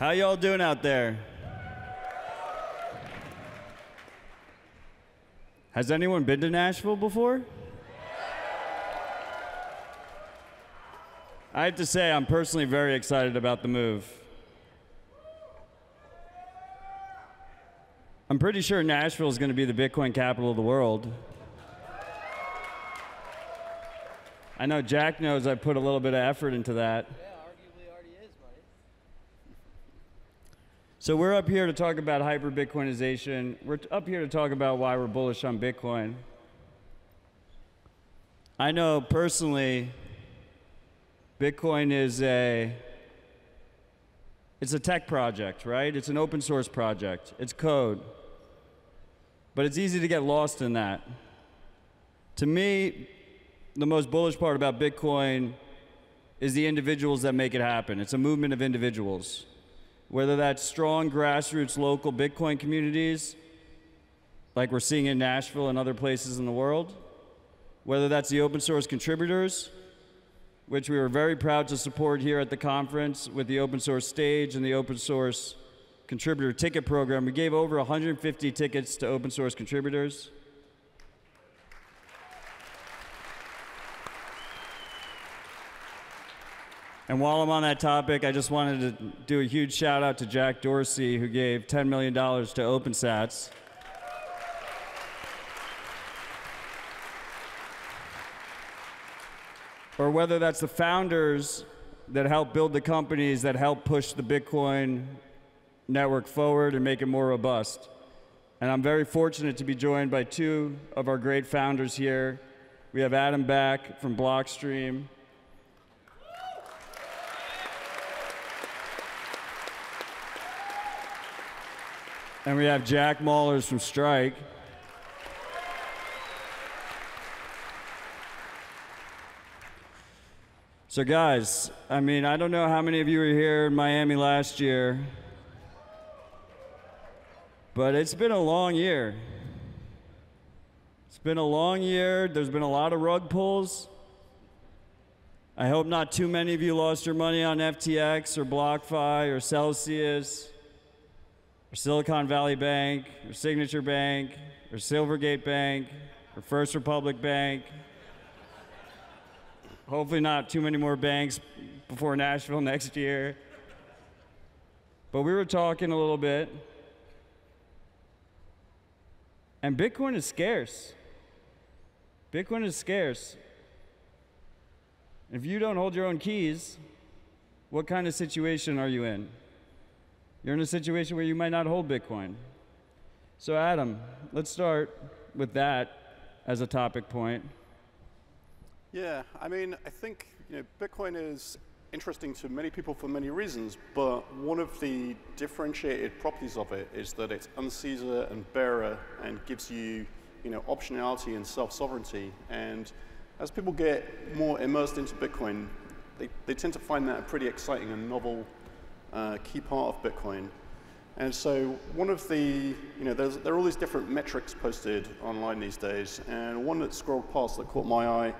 How y'all doing out there? Has anyone been to Nashville before? I have to say, I'm personally very excited about the move. I'm pretty sure Nashville is going to be the Bitcoin capital of the world. I know Jack knows I put a little bit of effort into that. Yeah, arguably already is, buddy. So we're up here to talk about hyper-Bitcoinization. We're up here to talk about why we're bullish on Bitcoin. I know personally, Bitcoin is it's a tech project, right? It's an open source project. It's code. But it's easy to get lost in that. To me, the most bullish part about Bitcoin is the individuals that make it happen. It's a movement of individuals. Whether that's strong grassroots local Bitcoin communities, like we're seeing in Nashville and other places in the world, whether that's the open source contributors, which we were very proud to support here at the conference with the open source stage and the open source contributor ticket program. We gave over 150 tickets to open source contributors. And while I'm on that topic, I just wanted to do a huge shout out to Jack Dorsey, who gave $10 million to OpenSats. Or whether that's the founders that help build the companies that help push the Bitcoin network forward and make it more robust. And I'm very fortunate to be joined by two of our great founders here. We have Adam Back from Blockstream. And we have Jack Mallers from Strike. So guys, I mean, I don't know how many of you were here in Miami last year, but it's been a long year. It's been a long year. There's been a lot of rug pulls. I hope not too many of you lost your money on FTX or BlockFi or Celsius or Silicon Valley Bank or Signature Bank or Silvergate Bank or First Republic Bank. Hopefully not too many more banks before Nashville next year. But we were talking a little bit. And Bitcoin is scarce. Bitcoin is scarce. If you don't hold your own keys, what kind of situation are you in? You're in a situation where you might not hold Bitcoin. So Adam, let's start with that as a topic point. Yeah, I mean, I think Bitcoin is interesting to many people for many reasons, but one of the differentiated properties of it is that it's unseizer and bearer and gives you, optionality and self-sovereignty. And as people get more immersed into Bitcoin, they tend to find that a pretty exciting and novel key part of Bitcoin. And so one of the, there are all these different metrics posted online these days, and one that scrolled past that caught my eye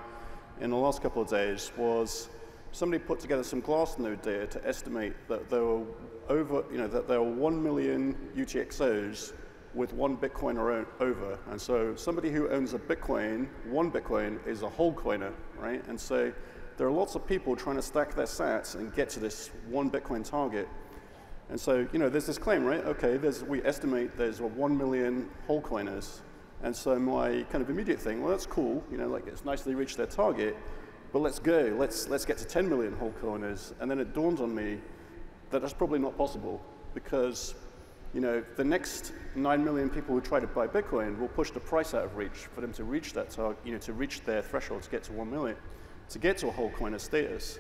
in the last couple of days was somebody put together some Glassnode data to estimate that there were over, that there were 1 million UTXOs with one Bitcoin or over. And so somebody who owns a Bitcoin, one Bitcoin, is a whole coiner, right? And so there are lots of people trying to stack their sats and get to this one Bitcoin target. And so, there's this claim, right? Okay, we estimate there's 1 million whole coiners. And so my kind of immediate thing, well, that's cool, like it's nice they reached their target, but let's go, let's get to 10 million whole coiners. And then it dawned on me that that's probably not possible because, the next 9 million people who try to buy Bitcoin will push the price out of reach for them to reach that target, to reach their threshold to get to 1 million, to get to a whole coiner status.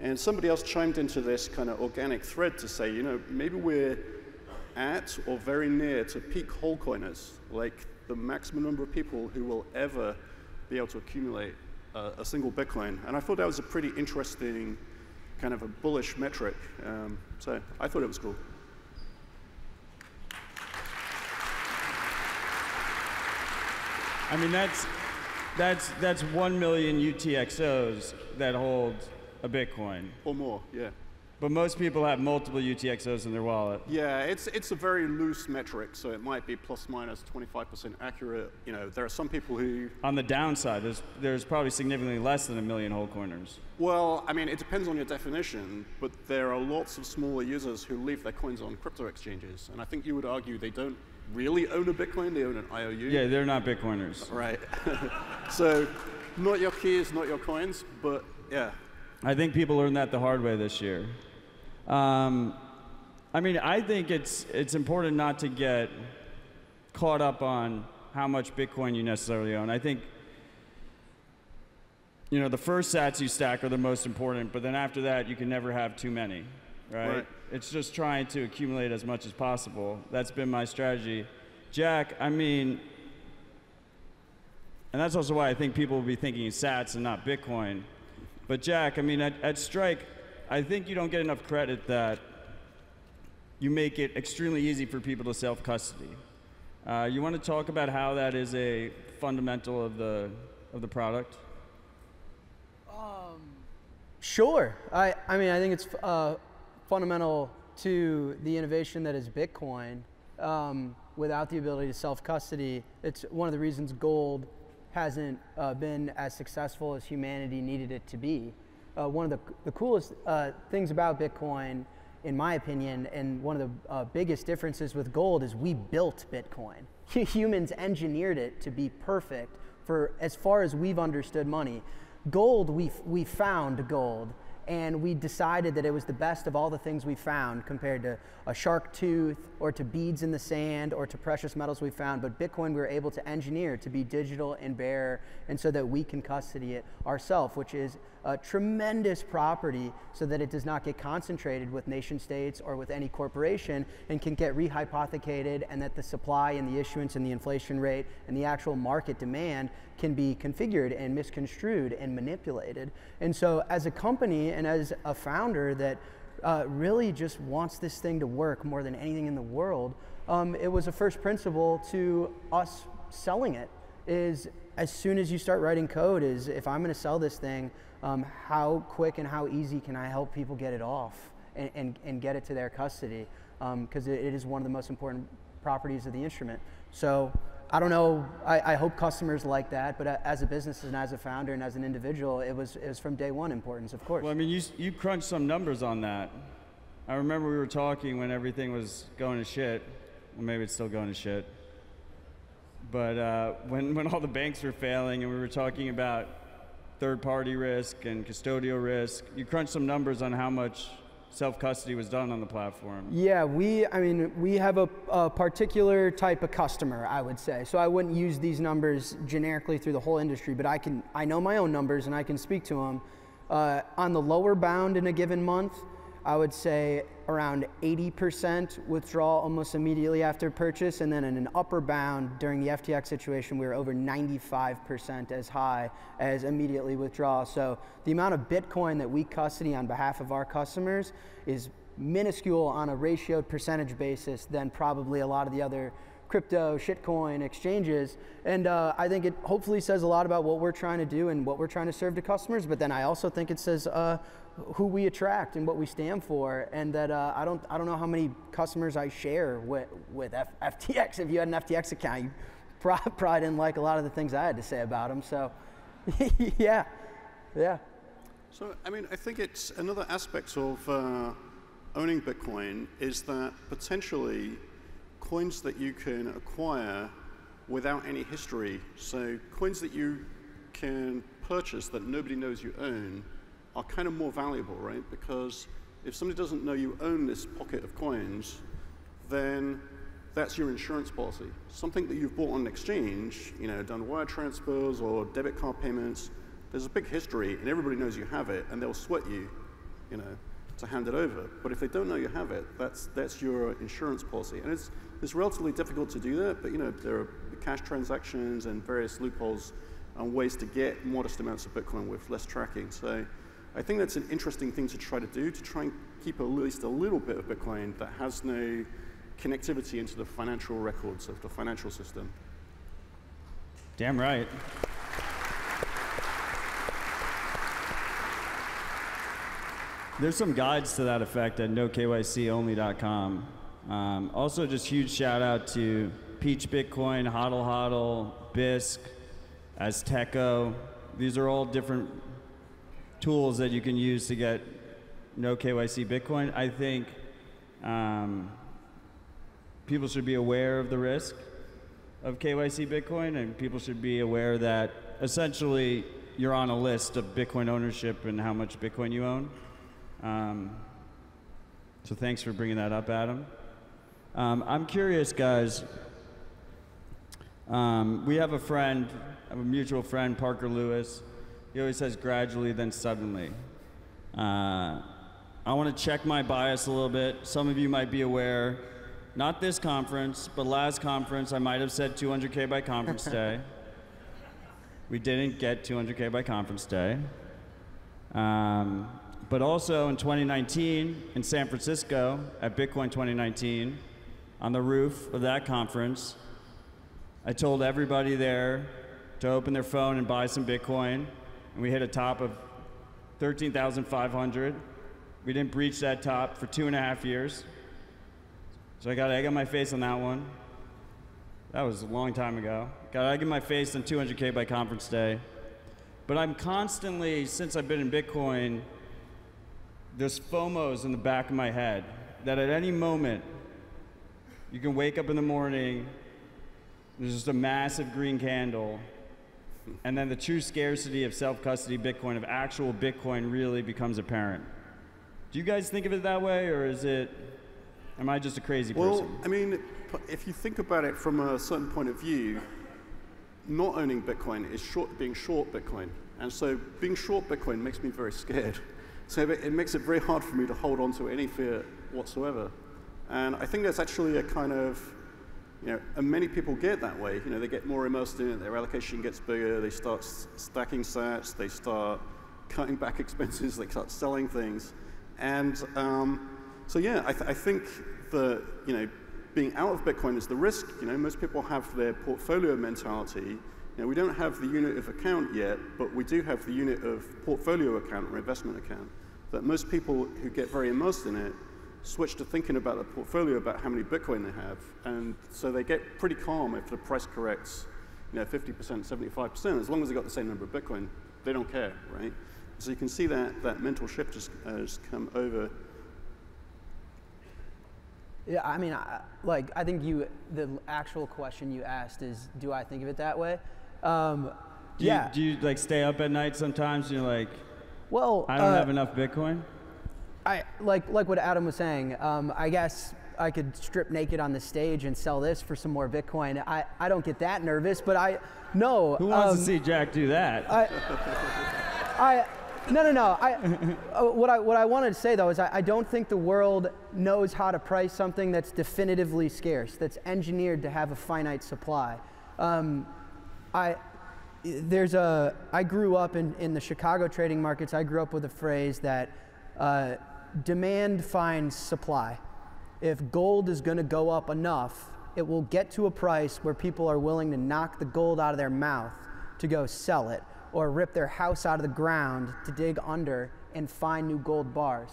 And somebody else chimed into this kind of organic thread to say, maybe we're at or very near to peak whole coiners, like the maximum number of people who will ever be able to accumulate a single Bitcoin. And I thought that was a pretty interesting kind of a bullish metric. So I thought it was cool. I mean, that's 1 million UTXOs that hold a Bitcoin. Or more, yeah. But most people have multiple UTXOs in their wallet. Yeah, it's a very loose metric, so it might be plus minus 25% accurate. You know, there are some people who... On the downside, there's probably significantly less than a million whole coiners. Well, I mean, it depends on your definition, but there are lots of smaller users who leave their coins on crypto exchanges, and I think you would argue they don't really own a Bitcoin, they own an IOU. Yeah, they're not Bitcoiners. Right. So, not your keys, not your coins, but yeah. I think people learned that the hard way this year. I mean, I think it's important not to get caught up on how much Bitcoin you necessarily own. I think, you know, the first sats you stack are the most important, but then after that, you can never have too many, right? It's just trying to accumulate as much as possible. That's been my strategy. Jack, I mean, and that's also why I think people will be thinking sats and not Bitcoin. But Jack, I mean, at Strike, I think you don't get enough credit that you make it extremely easy for people to self-custody. You want to talk about how that is a fundamental of the product? Sure. I mean, I think it's fundamental to the innovation that is Bitcoin. Without the ability to self-custody, it's one of the reasons gold hasn't been as successful as humanity needed it to be. One of the coolest things about Bitcoin, in my opinion, and one of the biggest differences with gold is we built Bitcoin. Humans engineered it to be perfect for as far as we've understood money. Gold, we found gold, and we decided that it was the best of all the things we found compared to a shark tooth or to beads in the sand or to precious metals we found. But Bitcoin, we were able to engineer to be digital and bearer, and so that we can custody it ourselves, which is a tremendous property so that it does not get concentrated with nation states or with any corporation and can get rehypothecated, and that the supply and the issuance and the inflation rate and the actual market demand can be configured and misconstrued and manipulated. And so as a company and as a founder that really just wants this thing to work more than anything in the world, it was a first principle to us selling it is, as soon as you start writing code, is if I'm going to sell this thing, how quick and how easy can I help people get it off and get it to their custody? Because it is one of the most important properties of the instrument. So I don't know, I hope customers like that, but as a business and as a founder and as an individual, it was from day one importance, of course. Well, I mean, you crunched some numbers on that. I remember we were talking when everything was going to shit. Well, maybe it's still going to shit. But when all the banks were failing and we were talking about third-party risk and custodial risk, you crunched some numbers on how much self-custody was done on the platform. Yeah, we have a particular type of customer, I would say. So I wouldn't use these numbers generically through the whole industry, but I know my own numbers and I can speak to them. On the lower bound in a given month, I would say around 80% withdrawal almost immediately after purchase, and then in an upper bound during the FTX situation, we were over 95% as high as immediately withdrawal. So the amount of Bitcoin that we custody on behalf of our customers is minuscule on a ratioed percentage basis than probably a lot of the other crypto, shitcoin exchanges. And I think it hopefully says a lot about what we're trying to do and what we're trying to serve to customers, but then I also think it says who we attract and what we stand for, and that I don't know how many customers I share with FTX. If you had an FTX account, you probably didn't like a lot of the things I had to say about them. So, yeah. So I mean, I think it's another aspect of owning Bitcoin is that potentially coins that you can acquire without any history, so coins that you can purchase that nobody knows you own, are kind of more valuable, right? Because if somebody doesn't know you own this pocket of coins, then that's your insurance policy. Something that you've bought on an exchange, you know, done wire transfers or debit card payments, there's a big history and everybody knows you have it and they'll sweat you, you know, to hand it over. But if they don't know you have it, that's your insurance policy. And it's relatively difficult to do that, but you know, there are cash transactions and various loopholes and ways to get modest amounts of Bitcoin with less tracking. So I think that's an interesting thing to try to do, to try and keep at least a little bit of Bitcoin that has no connectivity into the financial records of the financial system. Damn right. There's some guides to that effect at nokyconly.com. Also, just huge shout out to Peach Bitcoin, Hodl Hodl, BISC, Azteco. These are all different tools that you can use to get no KYC Bitcoin. I think people should be aware of the risk of KYC Bitcoin, and people should be aware that essentially you're on a list of Bitcoin ownership and how much Bitcoin you own. So thanks for bringing that up, Adam. I'm curious, guys. We have a friend, a mutual friend, Parker Lewis. He always says gradually, then suddenly. I want to check my bias a little bit. Some of you might be aware, not this conference, but last conference, I might have said 200K by conference day. We didn't get 200K by conference day. But also in 2019, in San Francisco, at Bitcoin 2019, on the roof of that conference, I told everybody there to open their phone and buy some Bitcoin. And we hit a top of 13,500. We didn't breach that top for 2.5 years. So I got egg on my face on that one. That was a long time ago. Got egg in my face on 200K by conference day. But I'm constantly, since I've been in Bitcoin, there's FOMOs in the back of my head that at any moment, you can wake up in the morning, there's just a massive green candle, and then the true scarcity of self-custody Bitcoin, of actual Bitcoin, really becomes apparent. Do you guys think of it that way, or is it, am I just a crazy person? Well, I mean, if you think about it from a certain point of view, not owning Bitcoin is being short Bitcoin. And so being short Bitcoin makes me very scared. So it makes it very hard for me to hold on to any fiat whatsoever. And I think that's actually a kind of, you know, and many people get that way. You know, they get more immersed in it, their allocation gets bigger, they start stacking sats, they start cutting back expenses, they start selling things. And so yeah, I think that, you know, being out of Bitcoin is the risk. You know, most people have their portfolio mentality. You know, we don't have the unit of account yet, but we do have the unit of portfolio account or investment account. That most people who get very immersed in it switch to thinking about the portfolio, about how many Bitcoin they have, and so they get pretty calm if the price corrects, you know, 50%, 75%. As long as they got the same number of Bitcoin, they don't care, right? So you can see that that mental shift has come over. Yeah, I mean, I think the actual question you asked is, do I think of it that way? Do you like stay up at night sometimes? You're like, well, I don't have enough Bitcoin. Like what Adam was saying, I guess I could strip naked on the stage and sell this for some more Bitcoin. I don't get that nervous, but no. Who wants to see Jack do that? What I wanted to say though is I don't think the world knows how to price something that's definitively scarce, that's engineered to have a finite supply. I grew up in the Chicago trading markets. I grew up with a phrase that demand finds supply. If gold is going to go up enough, it will get to a price where people are willing to knock the gold out of their mouth to go sell it, or rip their house out of the ground to dig under and find new gold bars.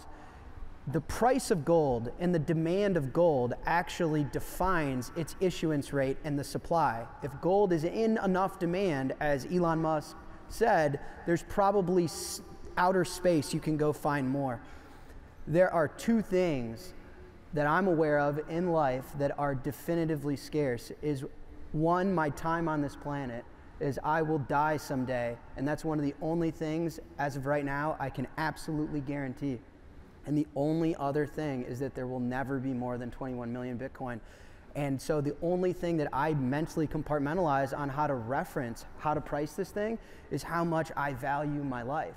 The price of gold and the demand of gold actually defines its issuance rate and the supply. If gold is in enough demand, as Elon Musk said, there's probably outer space you can go find more. There are two things that I'm aware of in life that are definitively scarce. Is one, my time on this planet, is I will die someday, and that's one of the only things, as of right now, I can absolutely guarantee. And the only other thing is that there will never be more than 21 million Bitcoin. And so the only thing that I mentally compartmentalize on how to reference, how to price this thing, is how much I value my life.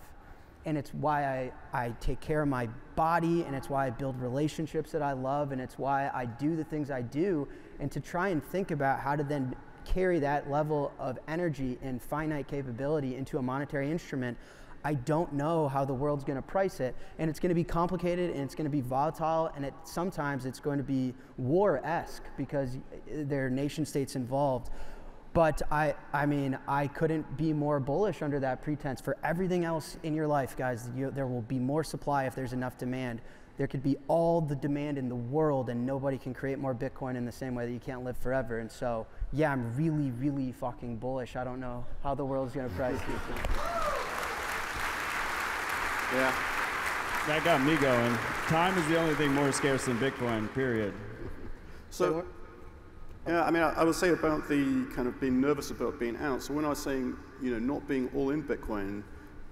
And it's why I take care of my body, and it's why I build relationships that I love, and it's why I do the things I do, and to try and think about how to then carry that level of energy and finite capability into a monetary instrument, I don't know how the world's going to price it. And it's going to be complicated, and it's going to be volatile, and sometimes it's going to be war-esque because there are nation states involved. But I mean, I couldn't be more bullish under that pretense. For everything else in your life, guys, there will be more supply if there's enough demand. There could be all the demand in the world and nobody can create more Bitcoin in the same way that you can't live forever. And so, yeah, I'm really, really fucking bullish. I don't know how the world's gonna price these things. Yeah, that got me going. Time is the only thing more scarce than Bitcoin, period. So. Yeah, I mean, I was saying about the kind of being nervous about being out. So when I was saying, you know, not being all in Bitcoin,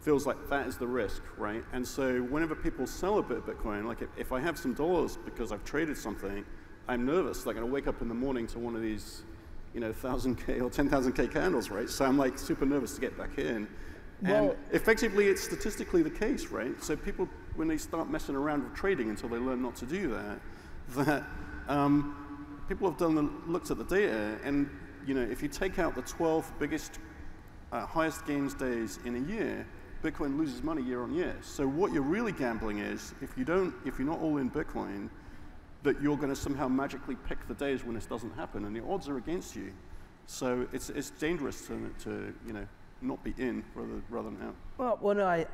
feels like that is the risk, right? And so whenever people sell a bit of Bitcoin, like if I have some dollars because I've traded something, I'm nervous. Like I wake up in the morning to one of these, you know, 1,000K or 10,000K candles, right? So I'm like super nervous to get back in. Well, and effectively, it's statistically the case, right? So people, when they start messing around with trading until they learn not to do that, people have looked at the data, and you know, if you take out the 12 biggest, highest gains days in a year, Bitcoin loses money year on year. So what you're really gambling is, if you're not all in Bitcoin, that you're going to somehow magically pick the days when this doesn't happen, and the odds are against you. So it's dangerous to you know, not be in rather than out. Well, no, I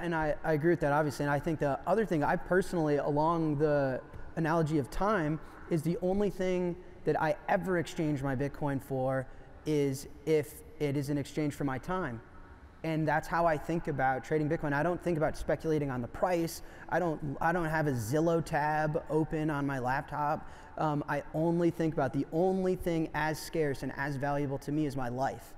agree with that obviously, and I think the other thing I personally, along the analogy of time, is the only thing that I ever exchange my Bitcoin for is if it is in exchange for my time. And that's how I think about trading Bitcoin. I don't think about speculating on the price. I don't have a Zillow tab open on my laptop. I only think about the only thing as scarce and as valuable to me is my life.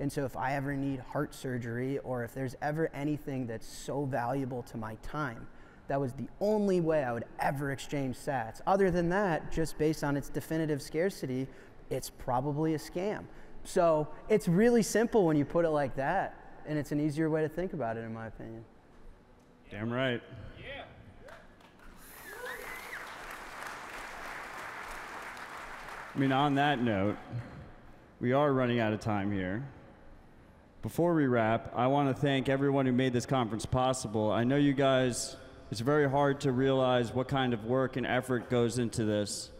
And so if I ever need heart surgery or if there's ever anything that's so valuable to my time, that was the only way I would ever exchange sats. Other than that, just based on its definitive scarcity, it's probably a scam. So it's really simple when you put it like that, and it's an easier way to think about it, in my opinion. Damn right. Yeah. I mean, on that note, we are running out of time here. Before we wrap, I want to thank everyone who made this conference possible. I know you guys, it's very hard to realize what kind of work and effort goes into this.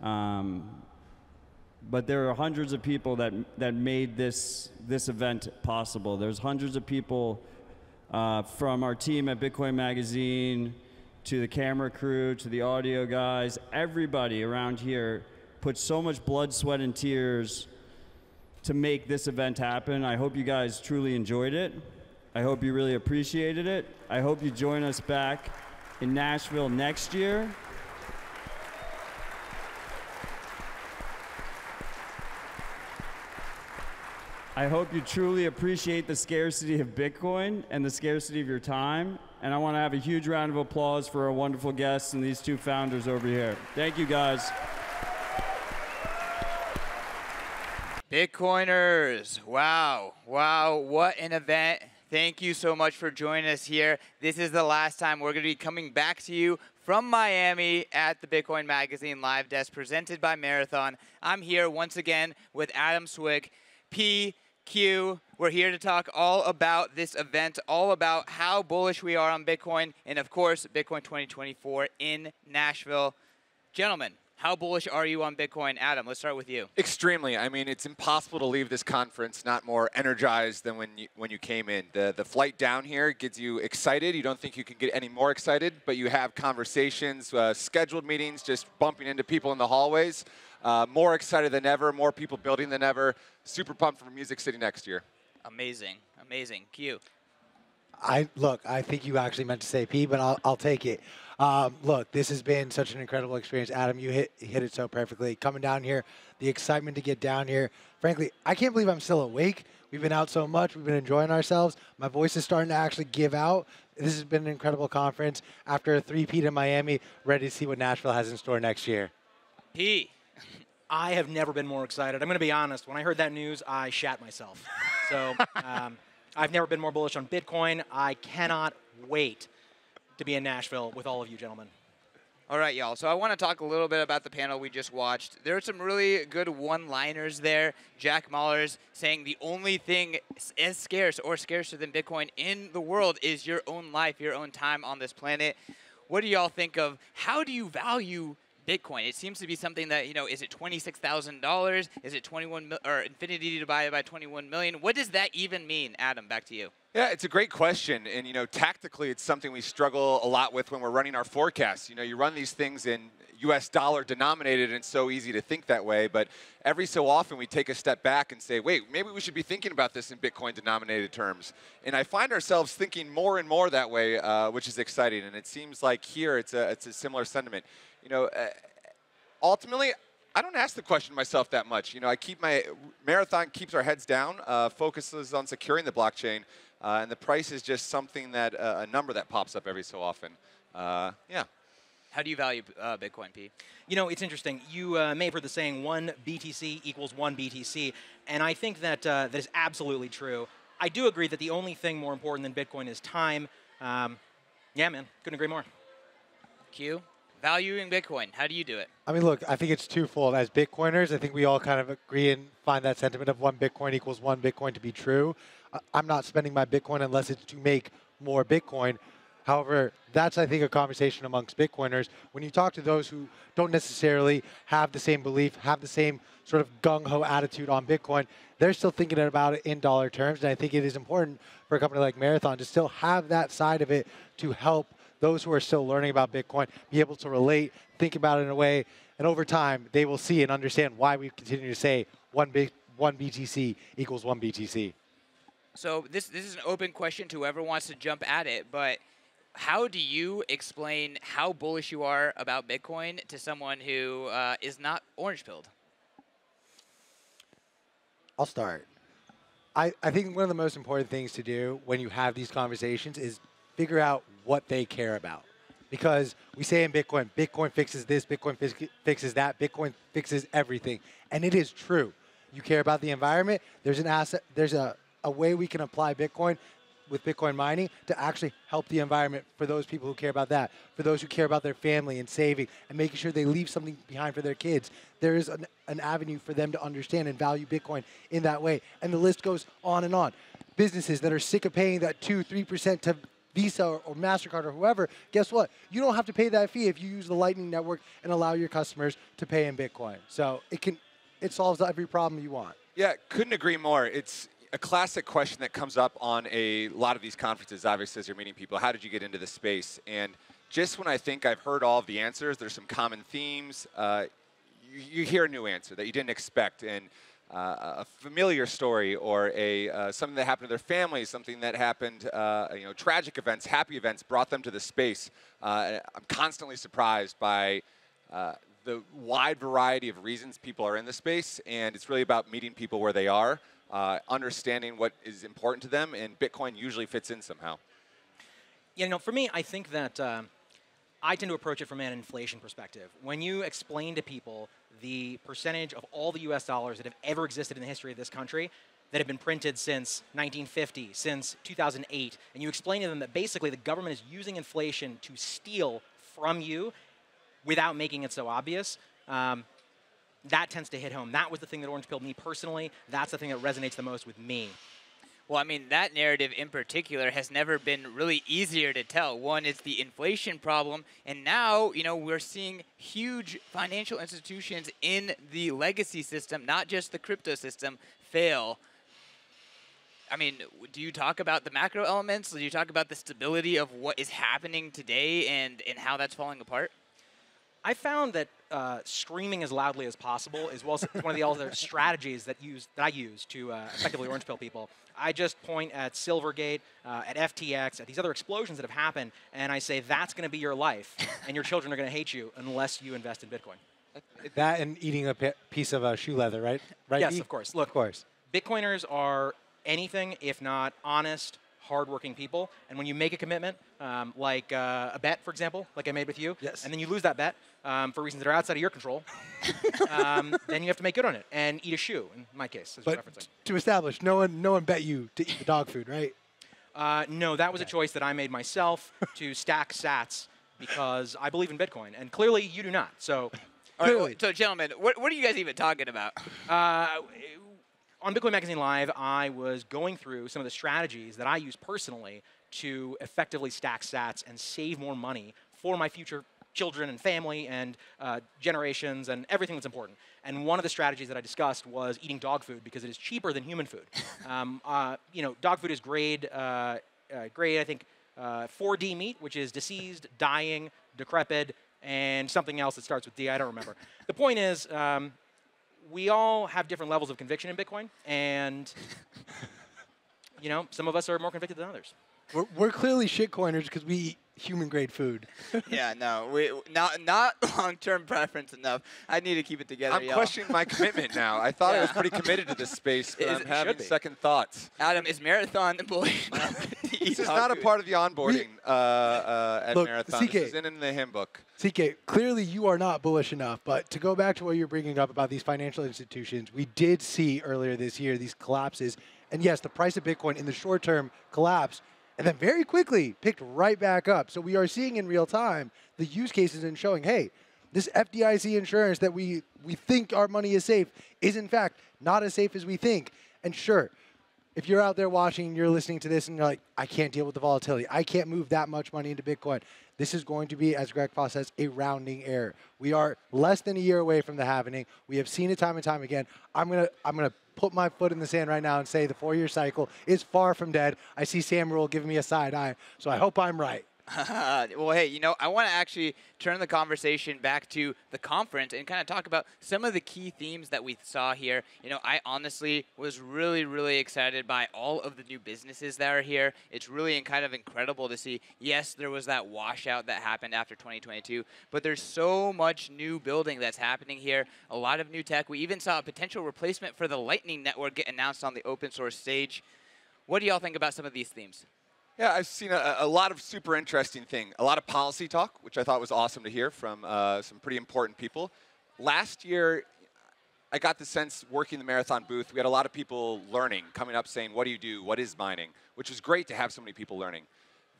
But there are hundreds of people that made this event possible. There's hundreds of people from our team at Bitcoin Magazine, to the camera crew, to the audio guys. Everybody around here put so much blood, sweat, and tears to make this event happen. I hope you guys truly enjoyed it. I hope you really appreciated it. I hope you join us back in Nashville next year. I hope you truly appreciate the scarcity of Bitcoin and the scarcity of your time. And I want to have a huge round of applause for our wonderful guests and these two founders over here. Thank you, guys. Bitcoiners, wow, wow, what an event. Thank you so much for joining us here. This is the last time we're going to be coming back to you from Miami at the Bitcoin Magazine Live Desk presented by Marathon. I'm here once again with Adam Swick, PQ. We're here to talk all about this event, all about how bullish we are on Bitcoin, and of course, Bitcoin 2024 in Nashville. Gentlemen, how bullish are you on Bitcoin? Adam, let's start with you. Extremely. I mean, it's impossible to leave this conference not more energized than when you came in. The flight down here gets you excited. You don't think you can get any more excited, but you have conversations, scheduled meetings, just bumping into people in the hallways. More excited than ever, more people building than ever. Super pumped for Music City next year. Amazing. Amazing. Q. Look, I think you actually meant to say P, but I'll take it. Look, this has been such an incredible experience. Adam, you hit it so perfectly. Coming down here, the excitement to get down here. Frankly, I can't believe I'm still awake. We've been out so much. We've been enjoying ourselves. My voice is starting to actually give out. This has been an incredible conference. After a three-peat in Miami, ready to see what Nashville has in store next year. P. I have never been more excited. I'm going to be honest. When I heard that news, I shat myself. So I've never been more bullish on Bitcoin. I cannot wait to be in Nashville with all of you gentlemen. All right, y'all. So I want to talk a little bit about the panel we just watched. There are some really good one-liners there. Jack Mallers saying the only thing as scarce or scarcer than Bitcoin in the world is your own life, your own time on this planet. What do y'all think of? How do you value Bitcoin. It seems to be something that, you know, is it $26,000? Is it 21 or infinity divided by 21 million? What does that even mean? Adam, back to you. Yeah, it's a great question. And, you know, tactically, it's something we struggle a lot with when we're running our forecasts. You know, you run these things in US dollar denominated, and it's so easy to think that way. But every so often, we take a step back and say, wait, maybe we should be thinking about this in Bitcoin denominated terms. And I find ourselves thinking more and more that way, which is exciting. And it seems like here, it's a similar sentiment. You know, ultimately, I don't ask the question myself that much. You know, I keep my Marathon keeps our heads down, focuses on securing the blockchain, and the price is just something that a number that pops up every so often. Yeah. How do you value Bitcoin, P? You know, it's interesting. You may have heard the saying, one BTC equals one BTC, and I think that that is absolutely true. I do agree that the only thing more important than Bitcoin is time. Yeah, man, couldn't agree more. Q? Valuing Bitcoin, how do you do it? I mean, look, I think it's twofold. As Bitcoiners, I think we all kind of agree and find that sentiment of one Bitcoin equals one Bitcoin to be true. I'm not spending my Bitcoin unless it's to make more Bitcoin. However, that's, I think, a conversation amongst Bitcoiners. When you talk to those who don't necessarily have the same belief, have the same sort of gung-ho attitude on Bitcoin, they're still thinking about it in dollar terms. And I think it is important for a company like Marathon to still have that side of it to help those who are still learning about Bitcoin be able to relate, think about it in a way, and over time, they will see and understand why we continue to say one BTC equals one BTC. So this is an open question to whoever wants to jump at it, but how do you explain how bullish you are about Bitcoin to someone who is not orange-pilled? I'll start. I think one of the most important things to do when you have these conversations is figure out what they care about. Because we say in Bitcoin, Bitcoin fixes this, Bitcoin fixes that, Bitcoin fixes everything. And it is true. You care about the environment. There's an asset, there's a way we can apply Bitcoin with Bitcoin mining to actually help the environment for those people who care about that, for those who care about their family and saving and making sure they leave something behind for their kids. There is an avenue for them to understand and value Bitcoin in that way. And the list goes on and on. Businesses that are sick of paying that 2, 3% to Visa or MasterCard or whoever, guess what? You don't have to pay that fee if you use the Lightning Network and allow your customers to pay in Bitcoin. So it solves every problem you want. Yeah, couldn't agree more. It's a classic question that comes up on a lot of these conferences, obviously, as you're meeting people. How did you get into this space? And just when I think I've heard all of the answers, there's some common themes. You hear a new answer that you didn't expect. And a familiar story or something that happened to their families, something that happened, you know, tragic events, happy events brought them to the space. I'm constantly surprised by the wide variety of reasons people are in the space, and it's really about meeting people where they are, understanding what is important to them, and Bitcoin usually fits in somehow. You know, for me, I think that I tend to approach it from an inflation perspective. When you explain to people the percentage of all the US dollars that have ever existed in the history of this country that have been printed since 1950, since 2008, and you explain to them that basically the government is using inflation to steal from you without making it so obvious, that tends to hit home. That was the thing that orange pilled me personally. That's the thing that resonates the most with me. Well, I mean, that narrative in particular has never been really easier to tell. One, it's the inflation problem, and now, you know, we're seeing huge financial institutions in the legacy system, not just the crypto system, fail. I mean, do you talk about the macro elements? Do you talk about the stability of what is happening today and how that's falling apart? I found that screaming as loudly as possible is one of the other strategies that I use to effectively orange pill people. I just point at Silvergate, at FTX, at these other explosions that have happened, and I say, that's going to be your life, and your children are going to hate you unless you invest in Bitcoin. That and eating a piece of shoe leather, right? Yes, of course. Look, of course. Bitcoiners are anything if not honest, hardworking people, and when you make a commitment, like a bet, for example, like I made with you, yes, and then you lose that bet for reasons that are outside of your control, then you have to make good on it and eat a shoe. In my case, as you're referencing. To establish, no one bet you to eat the dog food, right? No, that was a choice that I made myself to stack sats because I believe in Bitcoin, and clearly you do not. So, right, so gentlemen, what are you guys even talking about? On Bitcoin Magazine Live, I was going through some of the strategies that I use personally to effectively stack sats and save more money for my future children and family and generations and everything that's important. And one of the strategies that I discussed was eating dog food because it is cheaper than human food. You know, dog food is grade, I think, 4D meat, which is diseased, dying, decrepit, and something else that starts with D. I don't remember. The point is, we all have different levels of conviction in Bitcoin, and you know, some of us are more convicted than others. We're clearly shitcoiners because we eat human-grade food. Yeah, no, not long-term preference enough. I need to keep it together. I'm questioning my commitment now. I thought I was pretty committed to this space, but I'm having second thoughts. Adam, is Marathon the boy? This is not a part of the onboarding at look, Marathon. CK, this isn't in the handbook. CK, clearly you are not bullish enough, but to go back to what you're bringing up about these financial institutions, we did see earlier this year these collapses. And yes, the price of Bitcoin in the short term collapsed, and then very quickly picked right back up. So we are seeing in real time the use cases and showing, hey, this FDIC insurance that we think our money is safe is in fact not as safe as we think. And sure, if you're out there watching, you're listening to this and you're like, I can't deal with the volatility. I can't move that much money into Bitcoin. This is going to be, as Greg Foss says, a rounding error. We are less than a year away from the halvening. We have seen it time and time again. I'm gonna put my foot in the sand right now and say the 4-year cycle is far from dead. I see Sam Rule giving me a side eye, so I hope I'm right. Well, hey, you know, I want to actually turn the conversation back to the conference and kind of talk about some of the key themes that we saw here. You know, I honestly was really, really excited by all of the new businesses that are here. It's really kind of incredible to see. Yes, there was that washout that happened after 2022, but there's so much new building that's happening here, a lot of new tech. We even saw a potential replacement for the Lightning Network get announced on the open source stage. What do y'all think about some of these themes? Yeah, I've seen a lot of super interesting things. A lot of policy talk, which I thought was awesome to hear from some pretty important people. Last year, I got the sense working the Marathon booth, we had a lot of people learning, coming up saying, what do you do? What is mining? Which was great to have so many people learning.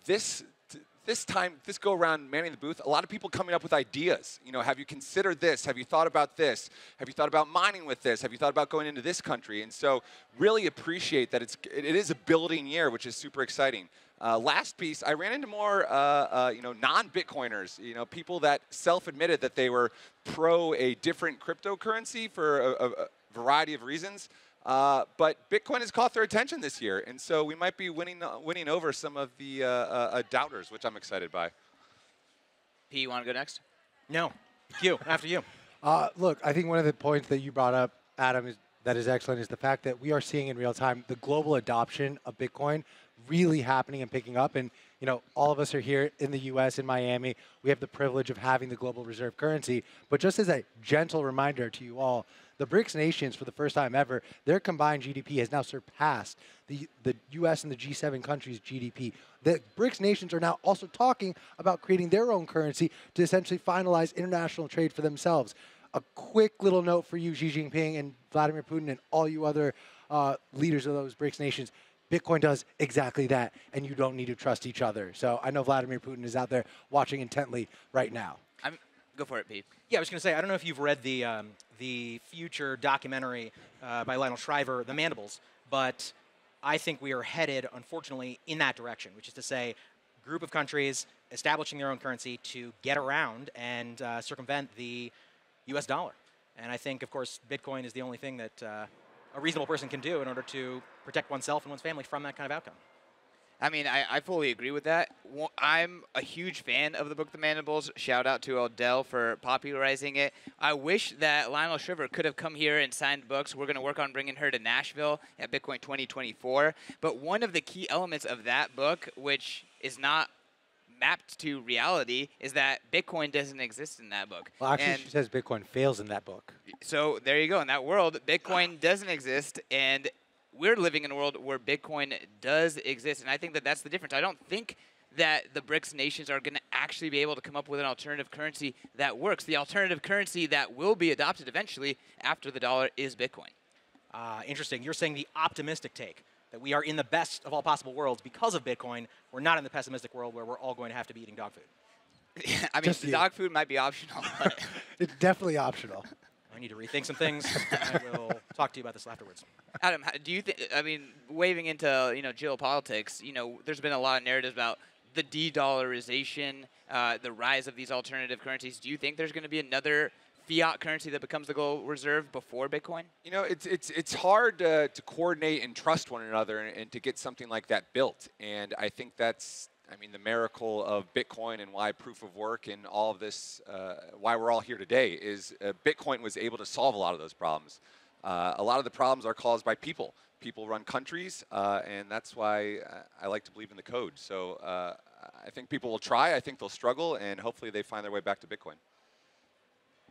This time, this go around manning the booth, a lot of people coming up with ideas. You know, have you considered this? Have you thought about this? Have you thought about mining with this? Have you thought about going into this country? And so really appreciate that it is a building year, which is super exciting. Last piece, I ran into more, you know, non-Bitcoiners, you know, people that self-admitted that they were pro a different cryptocurrency for a variety of reasons. But Bitcoin has caught their attention this year, and so we might be winning over some of the doubters, which I'm excited by. P, you want to go next? No, you after you. Look, I think one of the points that you brought up, Adam, that is excellent, is the fact that we are seeing in real time the global adoption of Bitcoin really happening and picking up. And you know, all of us are here in the US, in Miami. We have the privilege of having the global reserve currency. But just as a gentle reminder to you all, the BRICS nations, for the first time ever, their combined GDP has now surpassed the US and the G7 countries' GDP. The BRICS nations are now also talking about creating their own currency to essentially finalize international trade for themselves. A quick little note for you, Xi Jinping and Vladimir Putin and all you other leaders of those BRICS nations. Bitcoin does exactly that, and you don't need to trust each other. So I know Vladimir Putin is out there watching intently right now. Go for it, Pete. Yeah, I was going to say, I don't know if you've read the future documentary by Lionel Shriver, The Mandibles, but I think we are headed, unfortunately, in that direction, which is to say, group of countries establishing their own currency to get around and circumvent the US dollar. And I think, of course, Bitcoin is the only thing that a reasonable person can do in order to protect oneself and one's family from that kind of outcome. I mean, I fully agree with that. I'm a huge fan of the book The Mandibles. Shout out to Odell for popularizing it. I wish that Lionel Shriver could have come here and signed books. We're going to work on bringing her to Nashville at Bitcoin 2024. But one of the key elements of that book, which is not mapped to reality, is that Bitcoin doesn't exist in that book. Well, actually, and she says Bitcoin fails in that book. So there you go. In that world, Bitcoin doesn't exist, and we're living in a world where Bitcoin does exist, and I think that that's the difference. I don't think that the BRICS nations are going to actually be able to come up with an alternative currency that works. The alternative currency that will be adopted eventually after the dollar is Bitcoin. Interesting. You're saying the optimistic take, that we are in the best of all possible worlds because of Bitcoin. We're not in the pessimistic world where we're all going to have to be eating dog food. I mean, the dog food might be optional. It's definitely optional. I need to rethink some things. I will talk to you about this afterwards. Adam, do you think, I mean, waving into, you know, geopolitics, you know, there's been a lot of narratives about the de-dollarization, the rise of these alternative currencies, do you think there's going to be another fiat currency that becomes the gold reserve before Bitcoin? You know, it's hard to coordinate and trust one another and to get something like that built. And I think that's, I mean, the miracle of Bitcoin and why proof of work and all of this, why we're all here today is Bitcoin was able to solve a lot of those problems. A lot of the problems are caused by people. People run countries, and that's why I like to believe in the code. So I think people will try, I think they'll struggle, and hopefully they find their way back to Bitcoin.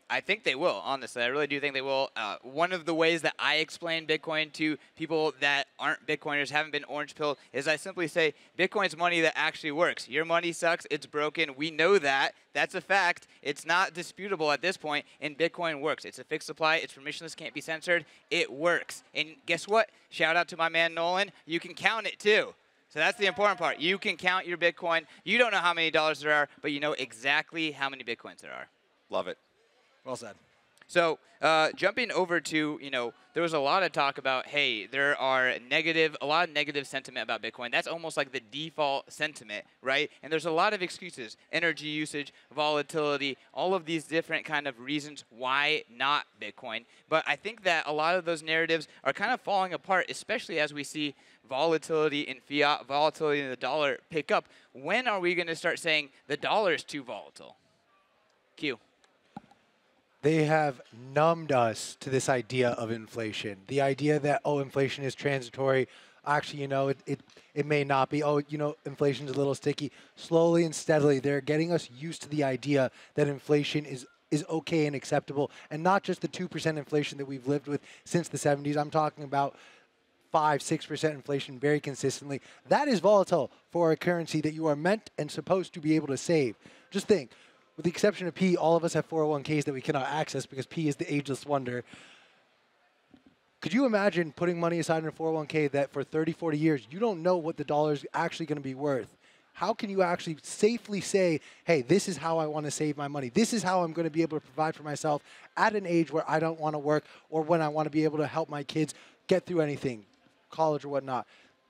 I think they will, honestly. I really do think they will. One of the ways that I explain Bitcoin to people that aren't Bitcoiners, haven't been orange pilled, is I simply say, Bitcoin's money that actually works. Your money sucks. It's broken. We know that. That's a fact. It's not disputable at this point, and Bitcoin works. It's a fixed supply. It's permissionless. Can't be censored. It works. And guess what? Shout out to my man Nolan. You can count it, too. So that's the important part. You can count your Bitcoin. You don't know how many dollars there are, but you know exactly how many Bitcoins there are. Love it. Well said. So jumping over to, you know, there was a lot of talk about, hey, there are a lot of negative sentiment about Bitcoin. That's almost like the default sentiment, right? And there's a lot of excuses, energy usage, volatility, all of these different kind of reasons why not Bitcoin. But I think that a lot of those narratives are kind of falling apart, especially as we see volatility in fiat, volatility in the dollar pick up. When are we going to start saying the dollar is too volatile? Q. They have numbed us to this idea of inflation. The idea that, oh, inflation is transitory. Actually, you know, it may not be. Oh, you know, inflation's a little sticky. Slowly and steadily, they're getting us used to the idea that inflation is okay and acceptable. And not just the 2% inflation that we've lived with since the 70s. I'm talking about 5-6% inflation very consistently. That is volatile for a currency that you are meant and supposed to be able to save. Just think. With the exception of P, all of us have 401ks that we cannot access because P is the ageless wonder. Could you imagine putting money aside in a 401k that for 30, 40 years, you don't know what the dollar is actually going to be worth? How can you actually safely say, hey, this is how I want to save my money. This is how I'm going to be able to provide for myself at an age where I don't want to work or when I want to be able to help my kids get through anything, college or whatnot.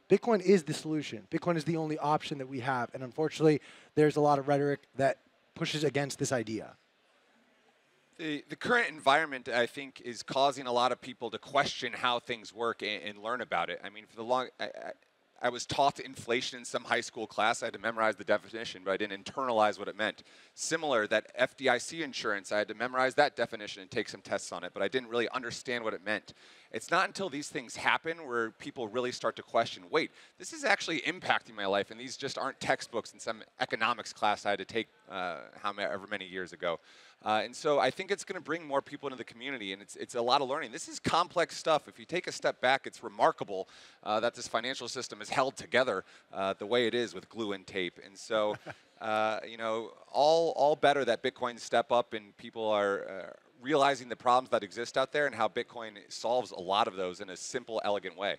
Bitcoin is the solution. Bitcoin is the only option that we have. And unfortunately, there's a lot of rhetoric that pushes against this idea. The current environment, I think, is causing a lot of people to question how things work and learn about it. I mean, for the long, I was taught inflation in some high school class. I had to memorize the definition, but I didn't internalize what it meant. Similar, that FDIC insurance, I had to memorize that definition and take some tests on it, but I didn't really understand what it meant. It's not until these things happen where people really start to question, wait, this is actually impacting my life, and these just aren't textbooks in some economics class I had to take however many years ago. And so I think it's going to bring more people into the community, and it's a lot of learning. This is complex stuff. If you take a step back, it's remarkable that this financial system is held together the way it is with glue and tape. And so, you know, all better that Bitcoin step up and people are realizing the problems that exist out there and how Bitcoin solves a lot of those in a simple, elegant way.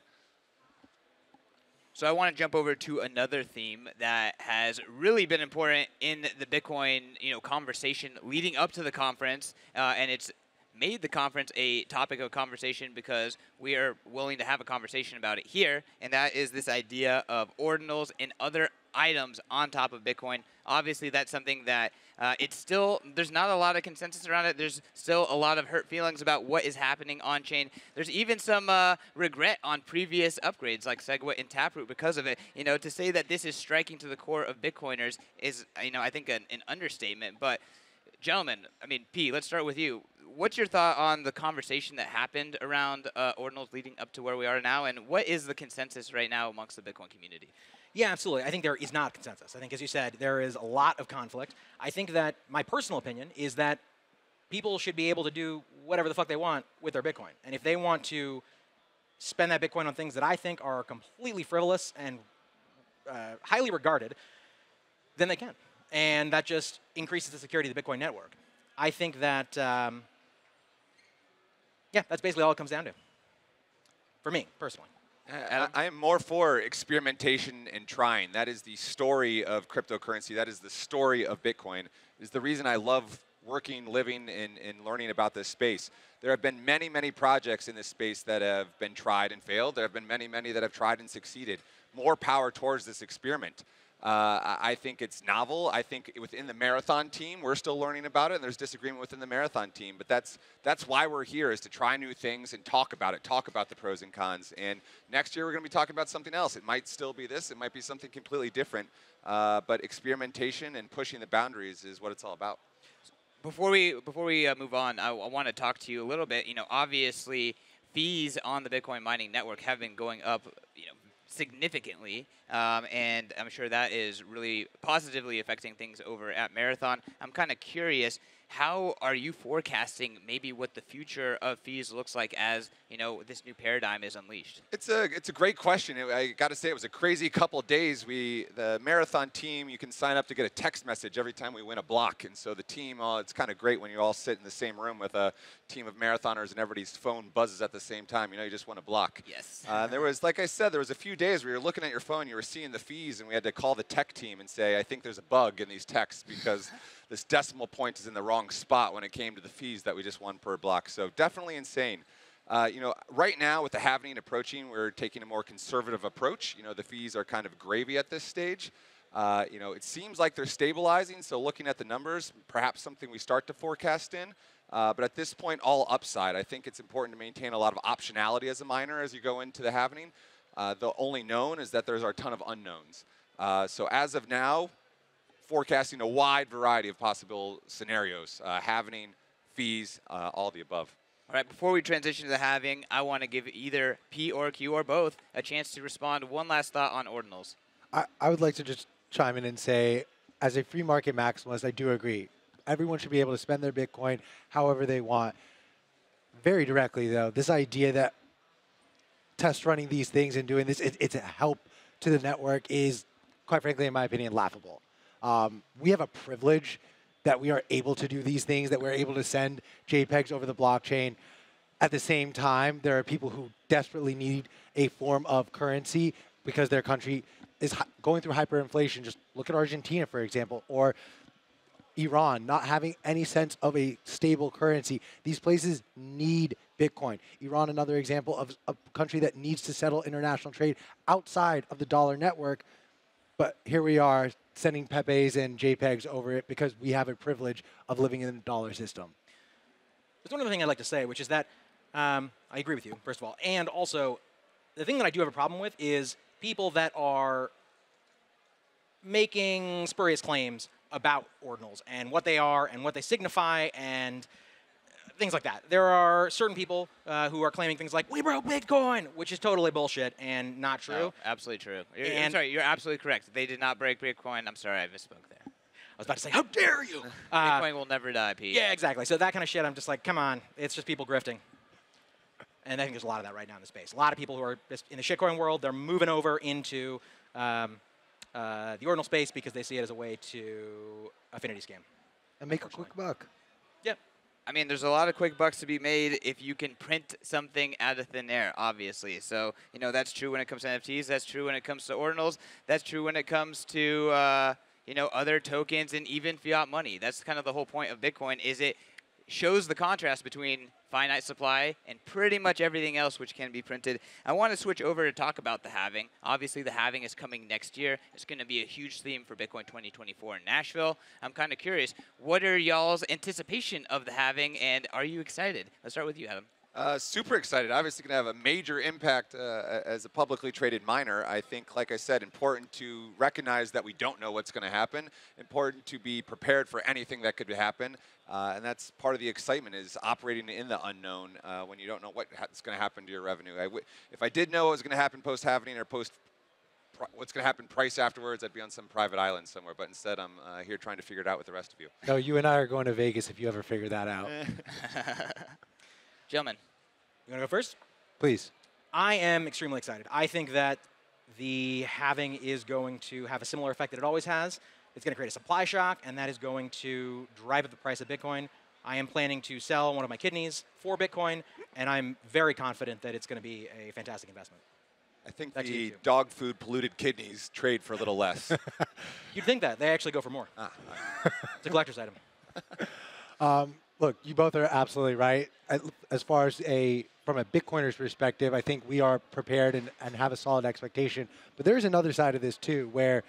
So I want to jump over to another theme that has really been important in the Bitcoin, you know, conversation leading up to the conference, and it's made the conference a topic of conversation because we are willing to have a conversation about it here, and that is this idea of ordinals and other items on top of Bitcoin. Obviously, that's something that it's still, there's not a lot of consensus around it. There's still a lot of hurt feelings about what is happening on-chain. There's even some regret on previous upgrades like SegWit and Taproot because of it. You know, to say that this is striking to the core of Bitcoiners is, you know, I think an understatement. But gentlemen, I mean, P, let's start with you. What's your thought on the conversation that happened around ordinals leading up to where we are now, and what is the consensus right now amongst the Bitcoin community? Yeah, absolutely. I think there is not consensus. I think, as you said, there is a lot of conflict. I think that my personal opinion is that people should be able to do whatever the fuck they want with their Bitcoin. And if they want to spend that Bitcoin on things that I think are completely frivolous and highly regarded, then they can. And that just increases the security of the Bitcoin network. I think that, yeah, that's basically all it comes down to, for me, personally. I am more for experimentation and trying. That is the story of cryptocurrency. That is the story of Bitcoin. It's the reason I love working, living, and learning about this space. There have been many, many projects in this space that have been tried and failed. There have been many, many that have tried and succeeded. More power towards this experiment. I think it's novel. I think within the Marathon team, we're still learning about it, and there's disagreement within the Marathon team. But that's why we're here, is to try new things and talk about it, talk about the pros and cons. And next year, we're going to be talking about something else. It might still be this. It might be something completely different. But experimentation and pushing the boundaries is what it's all about. Before we move on, I want to talk to you a little bit. You know, obviously, fees on the Bitcoin mining network have been going up, you know, significantly, and I'm sure that is really positively affecting things over at Marathon. I'm kind of curious, how are you forecasting maybe what the future of fees looks like as, you know, this new paradigm is unleashed? It's a great question. I got to say, it was a crazy couple of days. The Marathon team, you can sign up to get a text message every time we win a block. And so the team, it's kind of great when you all sit in the same room with a team of Marathoners and everybody's phone buzzes at the same time. You know, you just won a block. Yes. There was, like I said, there was a few days where you were looking at your phone, you were seeing the fees, and we had to call the tech team and say, I think there's a bug in these texts because this decimal point is in the wrong spot when it came to the fees that we just won per block. So definitely insane. You know, right now with the halvening approaching, we're taking a more conservative approach. You know, the fees are kind of gravy at this stage. You know, it seems like they're stabilizing. So looking at the numbers, perhaps something we start to forecast in. But at this point, all upside. I think it's important to maintain a lot of optionality as a miner as you go into the halvening. The only known is that there's a ton of unknowns. So as of now, forecasting a wide variety of possible scenarios, halving, fees, all the above. All right, before we transition to the halving, I want to give either P or Q or both a chance to respond. One last thought on ordinals. I would like to just chime in and say, as a free market maximalist, I do agree. Everyone should be able to spend their Bitcoin however they want. Very directly, though, this idea that test running these things and doing this, it's a help to the network is, quite frankly, in my opinion, laughable. We have a privilege that we are able to do these things, that we're able to send JPEGs over the blockchain. At the same time, there are people who desperately need a form of currency because their country is going through hyperinflation. Just look at Argentina, for example, or Iran, not having any sense of a stable currency. These places need Bitcoin. Iran, another example of a country that needs to settle international trade outside of the dollar network. But here we are, sending Pepes and JPEGs over it because we have a privilege of living in the dollar system. There's one other thing I'd like to say, which is that I agree with you, first of all. And also, the thing that I do have a problem with is people that are making spurious claims about ordinals and what they are and what they signify and things like that. There are certain people who are claiming things like, we broke Bitcoin, which is totally bullshit and not true. No, absolutely true. I'm sorry, you're absolutely correct. They did not break Bitcoin. I'm sorry, I misspoke there. I was about to say, how dare you? Bitcoin will never die, Pete. Yeah, exactly. So that kind of shit, I'm just like, come on. It's just people grifting. And I think there's a lot of that right now in the space. A lot of people who are just in the shitcoin world, they're moving over into the ordinal space because they see it as a way to affinity scam. And make a quick buck. Yep. I mean, there's a lot of quick bucks to be made if you can print something out of thin air, obviously. So, you know, that's true when it comes to NFTs. That's true when it comes to ordinals. That's true when it comes to, you know, other tokens and even fiat money. That's kind of the whole point of Bitcoin, is it shows the contrast between finite supply and pretty much everything else which can be printed. I want to switch over to talk about the halving. Obviously, the halving is coming next year. It's going to be a huge theme for Bitcoin 2024 in Nashville. I'm kind of curious, what are y'all's anticipation of the halving, and are you excited? Let's start with you, Adam. Super excited. Obviously, going to have a major impact as a publicly traded miner. I think, like I said, important to recognize that we don't know what's going to happen. Important to be prepared for anything that could happen. And that's part of the excitement, is operating in the unknown when you don't know what's going to happen to your revenue. If I did know what was going to happen post-halvening or what's going to happen price afterwards, I'd be on some private island somewhere. But instead, I'm here trying to figure it out with the rest of you. No, you and I are going to Vegas if you ever figure that out. Gentlemen, you want to go first? Please. I am extremely excited. I think that the halving is going to have a similar effect that it always has. It's going to create a supply shock, and that is going to drive up the price of Bitcoin. I am planning to sell one of my kidneys for Bitcoin, and I'm very confident that it's going to be a fantastic investment. I think the dog food polluted kidneys trade for a little less. You'd think that. They actually go for more. It's a collector's item. Look, you both are absolutely right. As far as from a Bitcoiner's perspective, I think we are prepared and have a solid expectation. But there is another side of this, too, where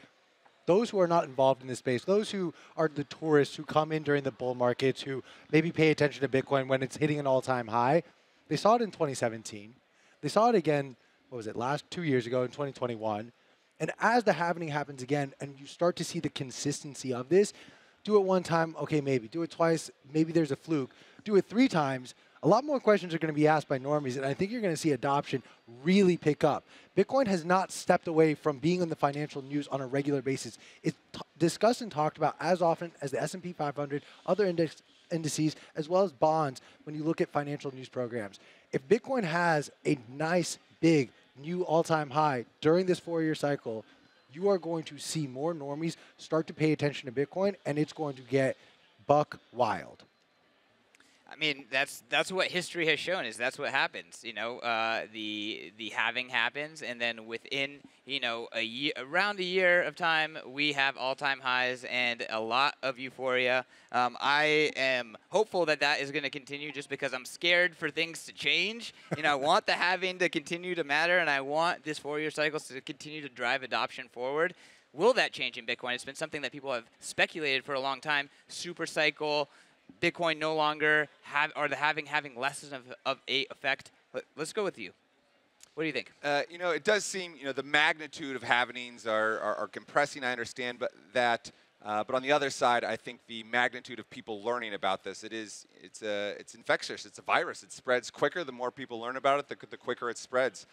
those who are not involved in this space, those who are the tourists who come in during the bull markets, who maybe pay attention to Bitcoin when it's hitting an all-time high, they saw it in 2017. They saw it again, what was it, last 2 years ago in 2021. And as the halvening happens again and you start to see the consistency of this, do it one time, okay, maybe. Do it twice, maybe there's a fluke. Do it 3 times. A lot more questions are going to be asked by normies, and I think you're going to see adoption really pick up. Bitcoin has not stepped away from being in the financial news on a regular basis. It's discussed and talked about as often as the S&P 500, other indices, as well as bonds when you look at financial news programs. If Bitcoin has a nice, big, new all-time high during this 4-year cycle, you are going to see more normies start to pay attention to Bitcoin, and it's going to get buck wild. I mean, that's what history has shown is that's what happens. You know, the halving happens, and then within, you know, a year, around a year of time, we have all-time highs and a lot of euphoria. I am hopeful that that is going to continue just because I'm scared for things to change. You know, I want the halving to continue to matter, and I want this 4-year cycle to continue to drive adoption forward. Will that change in Bitcoin? It's been something that people have speculated for a long time. Super cycle. Bitcoin no longer having less of a effect. Let's go with you. What do you think? You know, it does seem, you know, the magnitude of halvenings are compressing. I understand, but that. But on the other side, I think the magnitude of people learning about this, it's infectious. It's a virus. It spreads quicker. The more people learn about it, the quicker it spreads.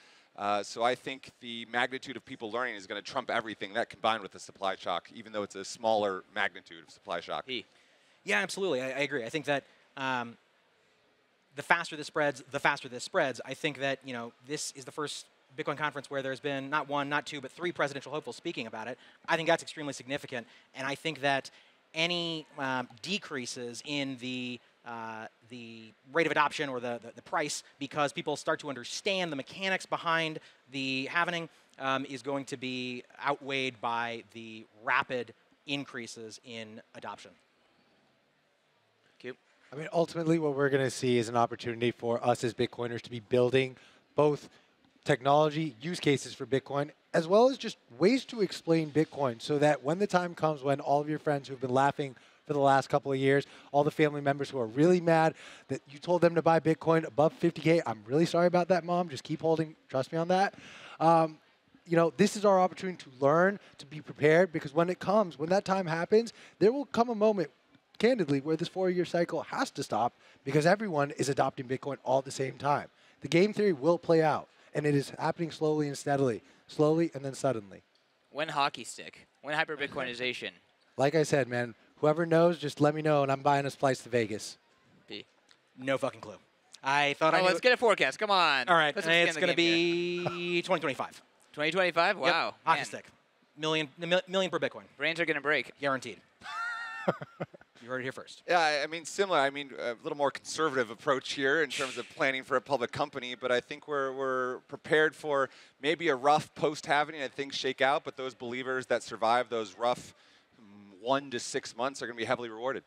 So I think the magnitude of people learning is going to trump everything. That combined with the supply shock, even though it's a smaller magnitude of supply shock. Yeah, absolutely. I agree. I think that the faster this spreads, I think that, you know, this is the first Bitcoin conference where there's been not one, not two, but 3 presidential hopefuls speaking about it. I think that's extremely significant. And I think that any decreases in the rate of adoption or the price because people start to understand the mechanics behind the halvening is going to be outweighed by the rapid increases in adoption. I mean, ultimately, what we're going to see is an opportunity for us as Bitcoiners to be building both technology use cases for Bitcoin, as well as just ways to explain Bitcoin so that when the time comes when all of your friends who've been laughing for the last couple of years, all the family members who are really mad that you told them to buy Bitcoin above 50K, I'm really sorry about that, Mom. Just keep holding. Trust me on that. You know, this is our opportunity to learn, to be prepared, because when it comes, when that time happens, there will come a moment candidly, where this 4-year cycle has to stop because everyone is adopting Bitcoin all at the same time. The game theory will play out, and it is happening slowly and steadily, slowly and then suddenly. When hockey stick? When hyper-Bitcoinization? Like I said, man, whoever knows, just let me know, and I'm buying a slice to Vegas. No fucking clue. I thought I knew. Let's get a forecast. Come on. All right, it's going to be 2025. 2025? Wow. Yep. Hockey stick. Million per Bitcoin. Brains are going to break. Guaranteed. You heard it here first. Yeah, I mean, similar. I mean, a little more conservative approach here in terms of planning for a public company, but I think we're prepared for maybe a rough post-halving and things shake out, but those believers that survive those rough 1 to 6 months are going to be heavily rewarded.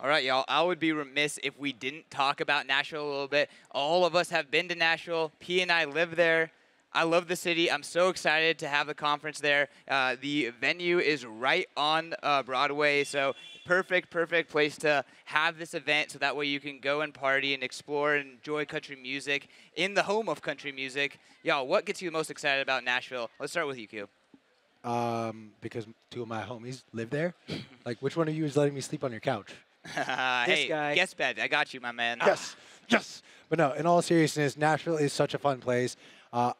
All right, y'all. I would be remiss if we didn't talk about Nashville a little bit. All of us have been to Nashville. P and I live there. I love the city. I'm so excited to have the conference there. The venue is right on Broadway, so perfect place to have this event so that way you can go and party and explore and enjoy country music in the home of country music. Y'all, what gets you the most excited about Nashville? Let's start with you, Q. Because 2 of my homies live there. Like, which one of you is letting me sleep on your couch? Hey, guy. Guest bed. I got you, my man. Yes, yes. But no, in all seriousness, Nashville is such a fun place.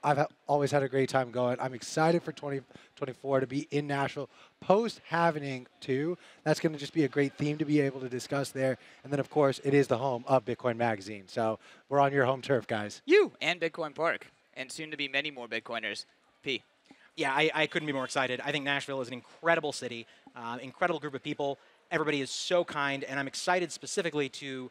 I've always had a great time going. I'm excited for 2024 to be in Nashville post-halvening too. That's going to just be a great theme to be able to discuss there. And then, of course, it is the home of Bitcoin Magazine. So we're on your home turf, guys. You and Bitcoin Park and soon to be many more Bitcoiners. P. Yeah, I couldn't be more excited. I think Nashville is an incredible city, incredible group of people. Everybody is so kind. And I'm excited specifically to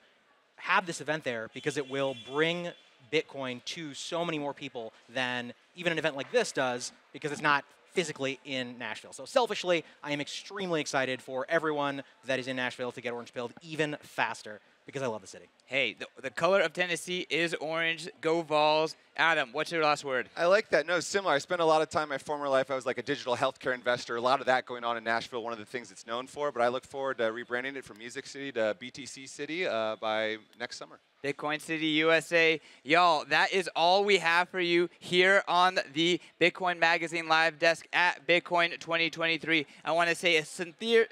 have this event there because it will bring Bitcoin to so many more people than even an event like this does because it's not physically in Nashville. So selfishly, I am extremely excited for everyone that is in Nashville to get orange pilled even faster because I love the city. Hey, the color of Tennessee is orange. Go Vols. Adam, what's your last word? I like that. No, similar. I spent a lot of time in my former life. I was like a digital healthcare investor. A lot of that going on in Nashville, one of the things it's known for. But I look forward to rebranding it from Music City to BTC City by next summer. Bitcoin City USA. Y'all, that is all we have for you here on the Bitcoin Magazine live desk at Bitcoin 2023. I want to say a sincere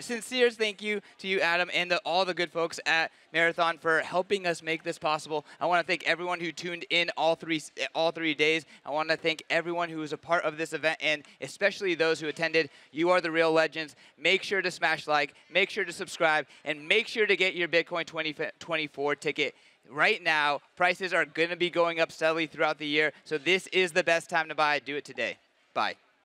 thank you to you, Adam, and all the good folks at Marathon for helping us make this possible. I want to thank everyone who tuned in all three days. I want to thank everyone who was a part of this event, and especially those who attended. You are the real legends. Make sure to smash like, make sure to subscribe, and make sure to get your Bitcoin 2024 ticket. Right now, prices are going to be going up steadily throughout the year, so this is the best time to buy. Do it today. Bye.